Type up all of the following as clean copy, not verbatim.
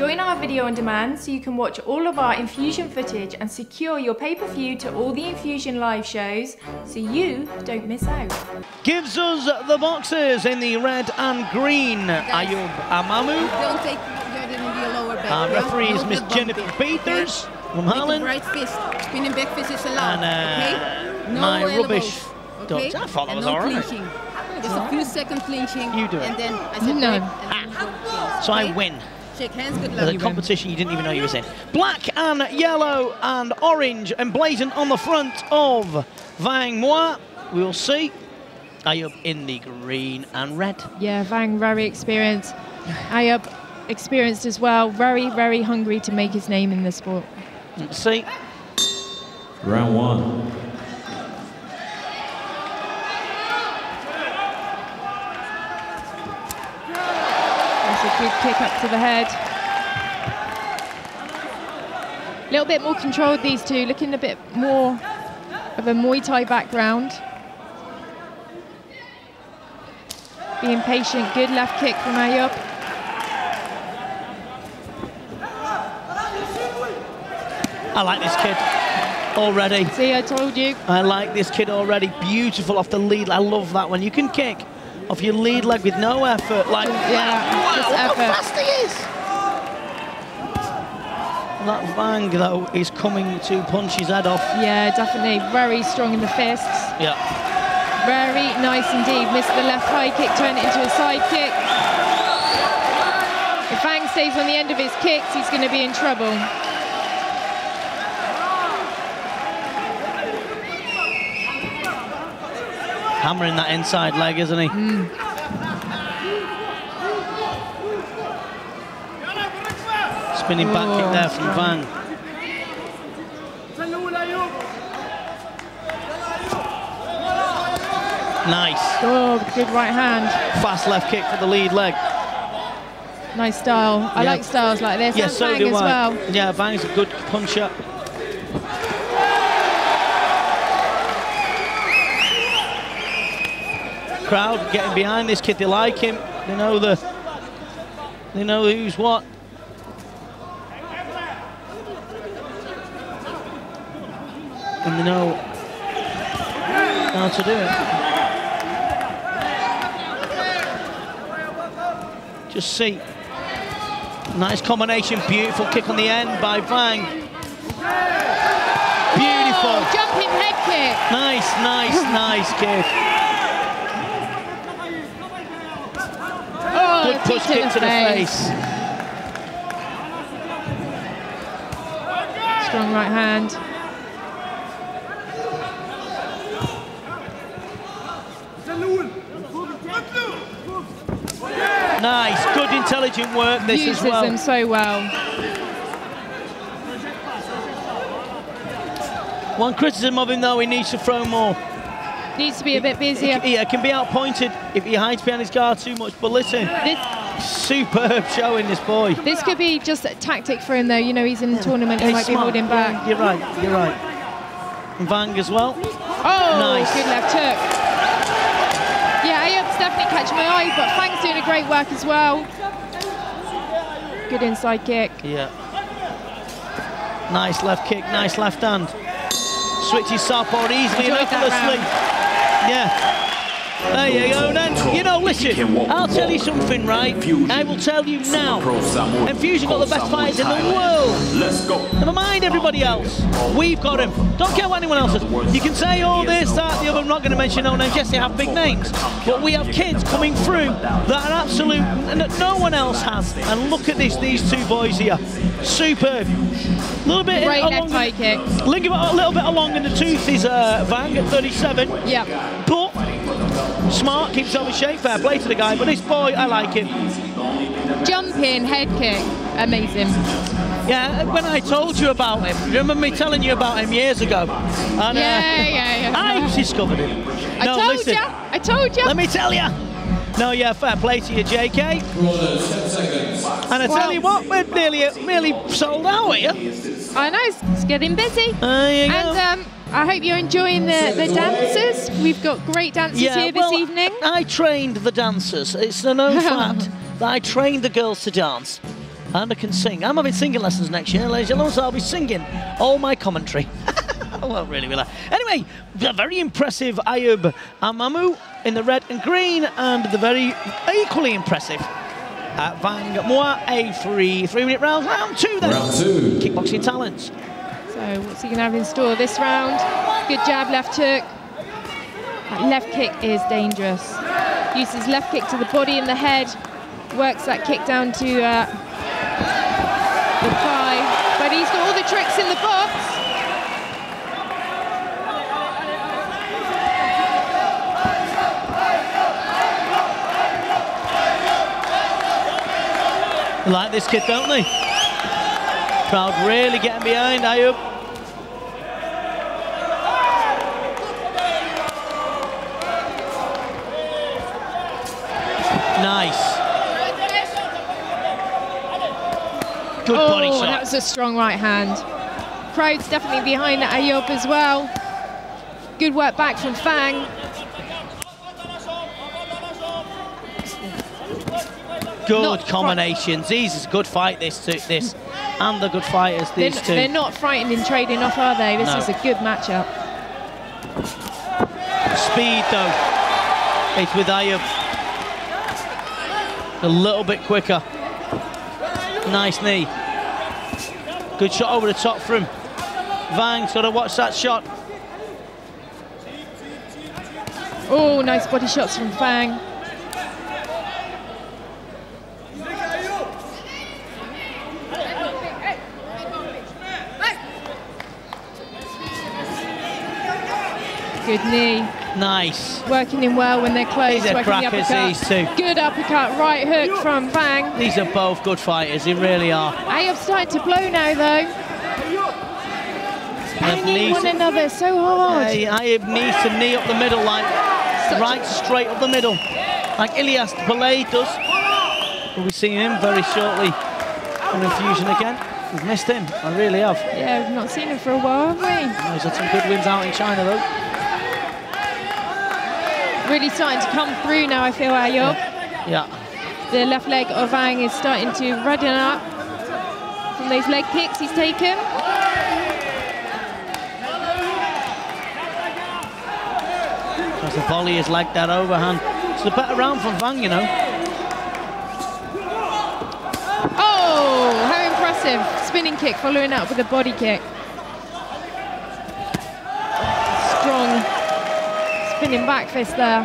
Join our video on demand so you can watch all of our Enfusion footage and secure your pay-per-view to all the Enfusion live shows so you don't miss out. Gives us the boxers in the red and green, Ayoub Ahmamou. Don't take it in the lower back. Our referee is Miss Jennifer Peters from Holland. Right fist, spinning back fist is allowed. And okay? No my elbows. Rubbish. Okay? That follows all right. Clinching. Just a few seconds clinching. You do it. And then I said no. Ah. So okay. I win. Shake hands, good luck. The competition you didn't even know you was in. Black and yellow and orange emblazoned on the front of Vang Moua. We'll see. Ayoub in the green and red. Yeah, Vang very experienced. Ayoub experienced as well. Very, very hungry to make his name in the sport. Let's see. Round one. That's a good kick up to the head. A little bit more controlled, these two, looking a bit more of a Muay Thai background. Being patient, good left kick from Ayoub. I like this kid already. See, I told you. I like this kid already. Beautiful off the lead. I love that one. You can kick off your lead leg with no effort, like wow, effort. How fast he is! That Vang though is coming to punch his head off. Yeah, definitely, very strong in the fists. Yeah. Very nice indeed, missed the left high kick, turned it into a side kick. If Vang stays on the end of his kicks, he's going to be in trouble. Hammering that inside leg, isn't he? Spinning back kick there from Vang. Nice. Oh, good right hand. Fast left kick for the lead leg. Nice style. I like styles like this. Yes, so do I. Well. Yeah, Vang's a good puncher. Crowd getting behind this kid, they like him. They know they know who's what. And they know how to do it. Just see. Nice combination, beautiful kick on the end by Vang. Beautiful. Oh, jumping head kick. Nice, nice kick. Good push kick to the face. Strong right hand. Nice, good intelligent work this as well. Uses them so well. One criticism of him though, he needs to throw more. Needs to be a bit busier. Yeah, can be outpointed if he hides behind his guard too much, but listen, superb showing this boy. This could be just a tactic for him though, you know, he's in the tournament, he might be holding back. You're right, you're right. And Vang as well. Oh, nice. Good left hook. Yeah, Ayoub's definitely catching my eye, but Vang's doing a great work as well. Good inside kick. Yeah. Nice left kick, nice left hand. Switches southpaw easily and effortlessly. Yeah, there you go then. You know, listen, I'll tell you something, right? I will tell you now. Enfusion got the best fighters in the world. Never mind everybody else. We've got him. Don't care what anyone else is. You can say all this, that, the other. I'm not going to mention no names. Yes, they have big names. But we have kids coming through that are absolute, that no one else has. And look at this, these two boys here. Superb. A little bit along, a little bit along in the tooth is Vang at 37. Yeah. But smart, keeps on his shape. Fair play to the guy. But this boy, I like him. Jumping head kick, amazing. Yeah, when I told you about him, you remember me telling you about him years ago? And, yeah. I discovered him. I told you. Let me tell you. No, yeah, fair play to you, JK. And I tell you what, we're nearly sold out here. I know, it's getting busy. And I hope you're enjoying the dancers. We've got great dancers here this evening. I trained the dancers. It's a known fact that I trained the girls to dance. and I can sing. I'm having singing lessons next year, ladies and gentlemen, so I'll be singing all my commentary. Well, really, will I? Anyway, the very impressive Ayoub Ahmamou in the red and green, and the very equally impressive Vang Moua. A three-minute round. Round two, then. Round two. Kickboxing Talents. So, what's he going to have in store this round? Good jab, left hook. That left kick is dangerous. Uses left kick to the body and the head. Works that kick down to the thigh. But he's got all the tricks in the box. Like this kid, don't they? Crowd really getting behind Ayoub. Nice. Good body shot. That was a strong right hand. Crowd's definitely behind Ayoub as well. Good work back from Vang. Good combinations. These is a good fight, this, and the good fighters, these two. They're not frightened in trading off, are they? This is a good matchup. Speed, though, it's with Ayoub. A little bit quicker. Nice knee. Good shot over the top from Vang's got to watch that shot. Oh, nice body shots from Vang. Good knee. Nice. Working him well when they're close. These are crackers, these two. Good uppercut, right hook from Vang. These are both good fighters, they really are. Ayoub's starting to blow now, though. Banging one another so hard. Ayoub needs to knee up the middle, like straight up the middle. Like Ilias Belay does. We'll be seeing him very shortly on Enfusion again. We've missed him, I really have. Yeah, we've not seen him for a while, have we? Oh, he's had some good wins out in China, though. Really starting to come through now, I feel, Ayoub. Yeah. The left leg of Vang is starting to redden up from those leg kicks he's taken. As the volley is like that overhand. It's a better round from Vang, you know. Oh, how impressive. Spinning kick following up with a body kick. Strong. Spinning back fist there.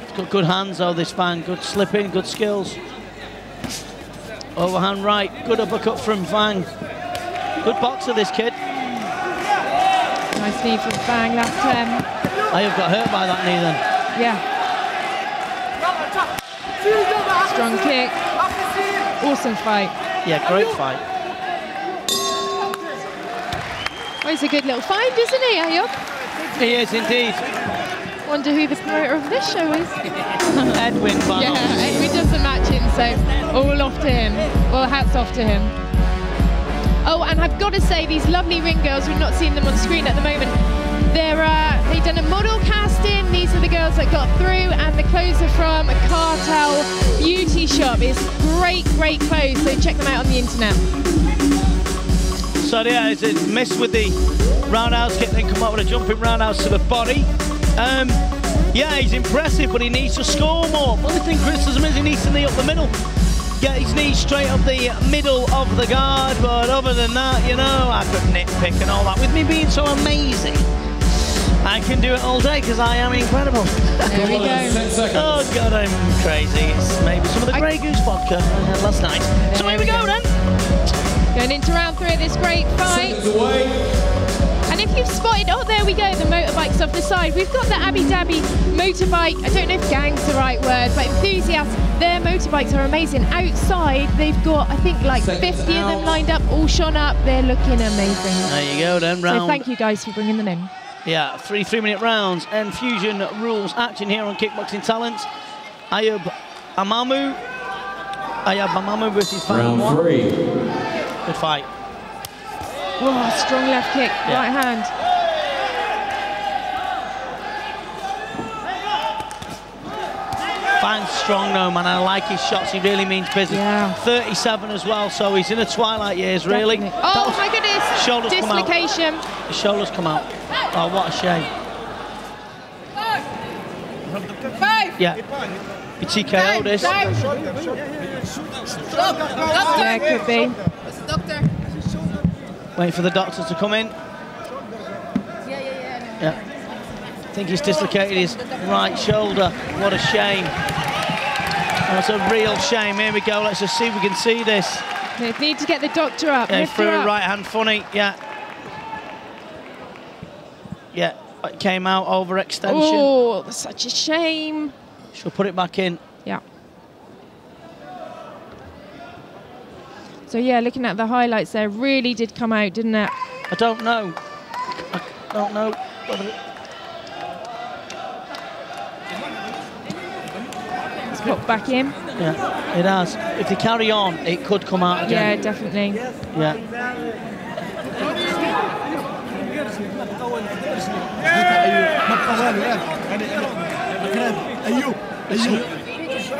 He's got good hands though, this Vang. Good slipping, good skills. Overhand right, good uppercut from Vang. Good boxer, this kid. Nice knee from Vang, last turn. Ayoub got hurt by that knee then. Yeah. Strong kick. Awesome fight. Yeah, great fight. Well, he's a good little find, isn't he, Ayoub? He is indeed. Wonder who the promoter of this show is. Edwin Barnes. Yeah, Edwin doesn't match him, so all off to him. Well, hats off to him. Oh, and I've got to say, these lovely ring girls, we've not seen them on screen at the moment. They've done a model casting. These are the girls that got through, and the clothes are from a Cartel beauty shop. It's great, great clothes, so check them out on the internet. So yeah, it's missed with the roundhouse kick, then come up with a jumping roundhouse to the body. Yeah, he's impressive, but he needs to score more. One thing criticism is he needs to knee up the middle. Get his knee straight up the middle of the guard, but other than that, you know, I could nitpick and all that. With me being so amazing, I can do it all day because I am incredible. There we go. Oh, God, I'm crazy. It's maybe some of the Grey Goose vodka I had last night. So here we go, then. Going into round three of this great fight. And if you've spotted, oh, there we go, the motorbike's off the side. We've got the Abu Dhabi motorbike, I don't know if gang's the right word, but enthusiasts, their motorbikes are amazing. Outside, they've got, I think, like 50 of them lined up, all shone up. They're looking amazing. There you go, then, round. So thank you guys for bringing them in. Yeah, three 3-minute rounds. Enfusion rules action here on Kickboxing Talents. Ayoub Ahmamou versus Vang Moua. Good fight. Whoa, strong left kick, right hand. Vang's strong though, man. I like his shots. He really means business. Yeah. 37 as well, so he's in the twilight years, really. Definitely. Oh, my goodness. Shoulders dislocation. Come out. His shoulders come out. Oh, what a shame. Five. Yeah. He TKO'd this. Yeah, it could be. Wait for the doctor to come in. Yeah. I think he's dislocated his right shoulder. What a shame. That's a real shame. Here we go. Let's just see if we can see this. They need to get the doctor up. Yeah, threw a right hand funny. Yeah. Yeah, it came out overextension. Oh, that's such a shame. She'll put it back in. Yeah. So, yeah, looking at the highlights there, really did come out, didn't it? I don't know. I don't know whether it... Put back in. Yeah, it has. If they carry on, it could come out again. Yeah, definitely. Yeah.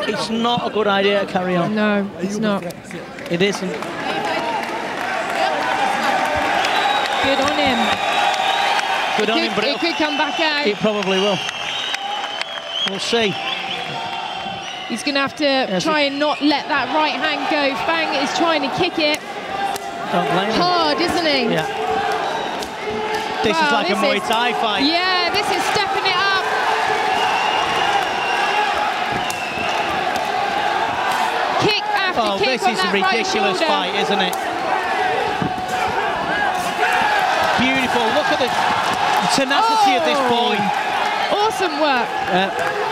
It's not a good idea to carry on. No, it's not. It isn't. Good on him. Good on him, but it could come back out. It probably will. We'll see. He's going to have to try and not let that right hand go. Vang is trying to kick it. Don't blame hard, him. Isn't he? Yeah. This is like a Muay Thai fight. Yeah, this is stepping it up. Kick after kick on that right shoulder. Oh, this is a ridiculous fight, isn't it? Beautiful. Look at the tenacity of this boy. Awesome work.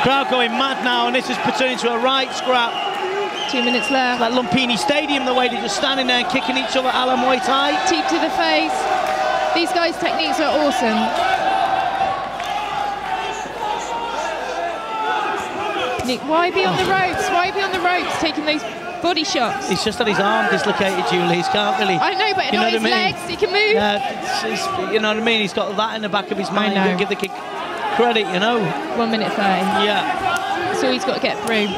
Crowd going mad now, and this has turned into a right scrap. 2 minutes left. It's like Lumpini Stadium, the way they're just standing there and kicking each other a la Muay Thai. Teep to the face. These guys' techniques are awesome. Nick, why be on the ropes? Why be on the ropes taking those body shots? He's just had his arm dislocated, Julie. He can't really... I know, but not his legs. He can move. You know what I mean? He's got that in the back of his mind. He can give the kick... credit, you know. 1 minute 30. Yeah. So he's got to get through.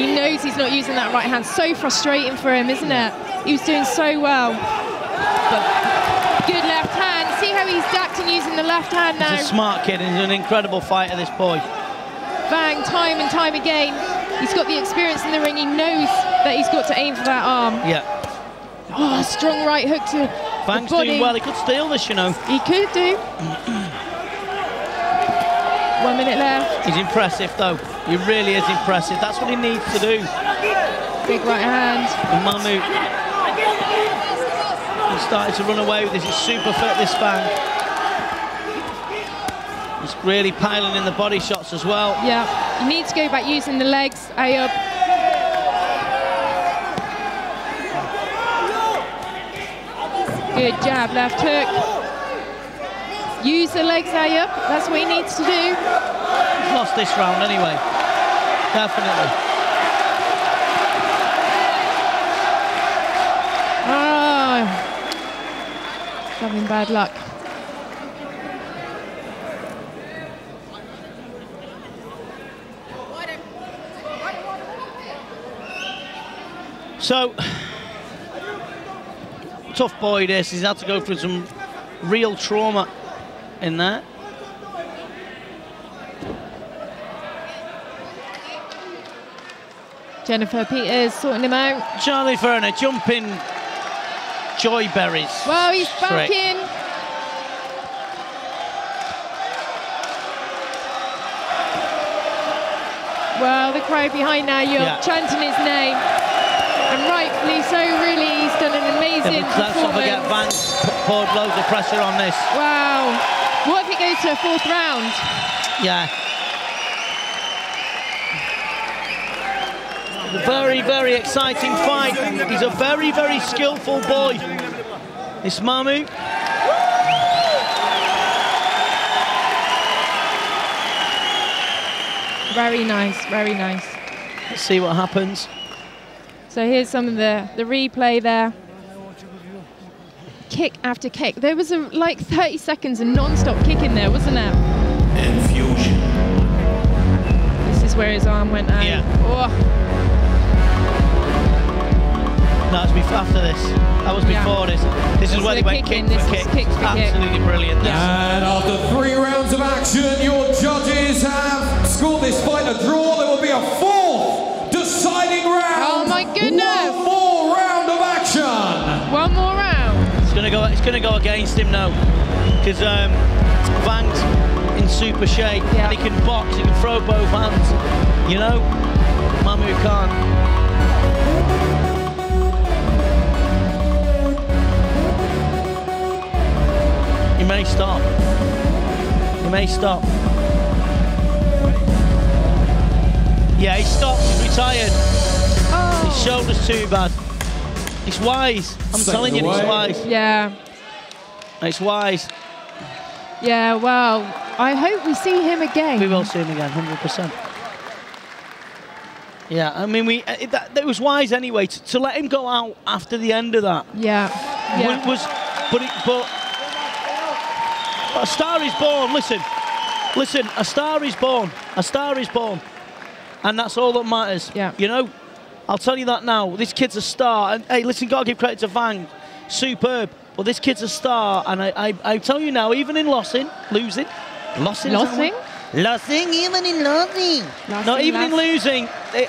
He knows he's not using that right hand. So frustrating for him, isn't it? He was doing so well. But good left hand. See how he's ducked and using the left hand now. He's a smart kid and he's an incredible fighter, this boy. Vang, time and time again. He's got the experience in the ring. He knows that he's got to aim for that arm. Yeah. Oh, strong right hook to... Vang's doing well. He could steal this, you know. He could do. 1 minute left. He's impressive, though. He really is impressive. That's what he needs to do. Big right hand. Ahmamou. He started to run away with this. He's super fit, this Vang. He's really piling in the body shots as well. Yeah. You need to go back using the legs, Ayoub. Good jab, left hook. Use the legs, Ayoub. That's what he needs to do. He's lost this round anyway. Definitely. Oh. Having bad luck. So... tough boy this, he's had to go through some real trauma in there. Jennifer Peters sorting him out. Charlie Ferner jumping joy berries. Well, he's back in. Well, the crowd behind now, you're chanting his name. And rightfully so, really, he's done an amazing performance. Vang poured loads of pressure on this. Wow. What if it goes to a fourth round? Yeah. Very, very exciting fight. He's a very, very skillful boy. This Ahmamou. Very nice, very nice. Let's see what happens. So here's some of the replay there. kick after kick. There was like 30 seconds of non-stop kick in there, wasn't there? Enfusion. This is where his arm went out. Yeah. Oh. No, it's after this. That was before this. This is where they went kick for kick. Absolutely brilliant. Yeah. And after 3 rounds of action, your judges have scored this fight a draw. There will be a 4th deciding round. Oh my goodness! 1 more round of action. 1 more round. It's gonna go against him now, because Vang's in super shape, and he can box. He can throw both hands. You know, Mamu can't. He may stop. He may stop. Yeah, he stopped. He's retired. Oh. His shoulder's too bad. It's wise. I'm telling you, it's wise. Yeah. It's wise. Yeah, well, I hope we see him again. We will see him again, 100%. Yeah, I mean, it was wise anyway to let him go out after the end of that. Yeah. Yeah. But a star is born, listen, a star is born, and that's all that matters, you know? I'll tell you that now, this kid's a star, and hey, listen, gotta give credit to Vang, superb, but this kid's a star, and I tell you now, even in losing, a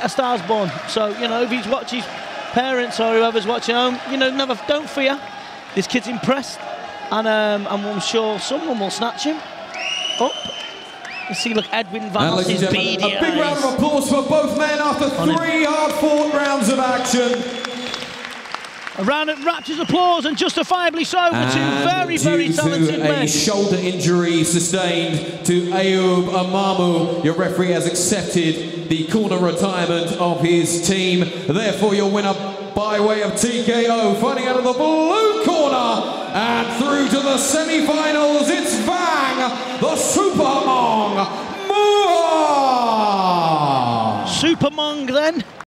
star's born, so, you know, if he's watching his parents or whoever's watching home, you know, don't fear, this kid's impressed. And I'm sure someone will snatch him up. You see, look, Edwin Barnes is beady. A big round of applause for both men after 3 hard-fought rounds of action. A round of rapturous applause, and justifiably so, for 2 very, very talented men. A shoulder injury sustained to Ayoub Ahmamou, your referee has accepted the corner retirement of his team. Therefore, your winner by way of TKO, fighting out of the blue corner, and through to the semi-finals, it's Vang, the Super Moua! Super Moua, then.